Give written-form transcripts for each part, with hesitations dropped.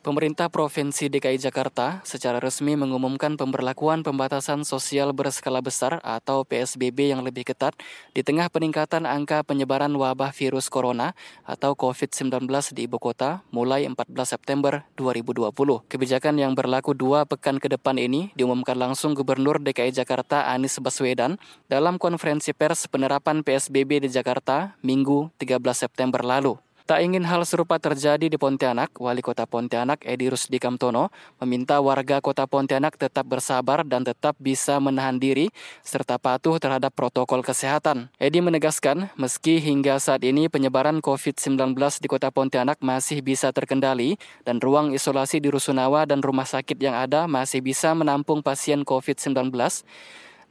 Pemerintah Provinsi DKI Jakarta secara resmi mengumumkan pemberlakuan pembatasan sosial berskala besar atau PSBB yang lebih ketat di tengah peningkatan angka penyebaran wabah virus corona atau COVID-19 di ibu kota mulai 14 September 2020. Kebijakan yang berlaku 2 pekan ke depan ini diumumkan langsung Gubernur DKI Jakarta Anies Baswedan dalam konferensi pers penerapan PSBB di Jakarta Minggu 13 September lalu. Tak ingin hal serupa terjadi di Pontianak, Wali Kota Pontianak Edi Rusdi Kamtono meminta warga Kota Pontianak tetap bersabar dan tetap bisa menahan diri serta patuh terhadap protokol kesehatan. Edi menegaskan, meski hingga saat ini penyebaran COVID-19 di Kota Pontianak masih bisa terkendali dan ruang isolasi di Rusunawa dan rumah sakit yang ada masih bisa menampung pasien COVID-19,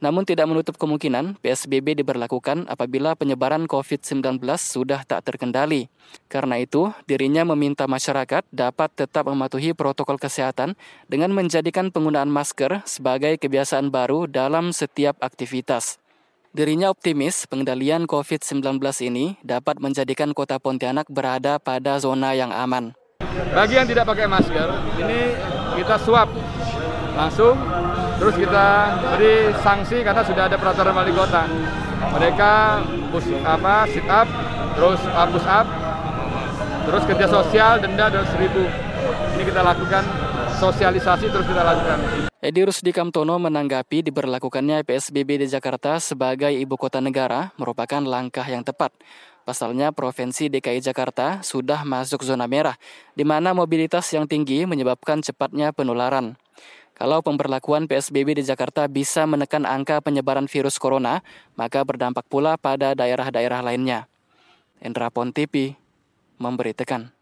namun tidak menutup kemungkinan PSBB diberlakukan apabila penyebaran COVID-19 sudah tak terkendali. Karena itu, dirinya meminta masyarakat dapat tetap mematuhi protokol kesehatan dengan menjadikan penggunaan masker sebagai kebiasaan baru dalam setiap aktivitas. Dirinya optimis pengendalian COVID-19 ini dapat menjadikan Kota Pontianak berada pada zona yang aman. Bagi yang tidak pakai masker, ini kita swab langsung. Terus kita beri sanksi karena sudah ada peraturan wali kota. Mereka sit up, terus push up, terus kerja sosial denda 200.000. Ini kita lakukan sosialisasi terus kita lakukan. Edi Rusdi Kamtono menanggapi diberlakukannya PSBB di Jakarta sebagai ibu kota negara merupakan langkah yang tepat. Pasalnya, Provinsi DKI Jakarta sudah masuk zona merah, di mana mobilitas yang tinggi menyebabkan cepatnya penularan. Kalau pemberlakuan PSBB di Jakarta bisa menekan angka penyebaran virus corona, maka berdampak pula pada daerah-daerah lainnya. Endra PONTV memberitakan.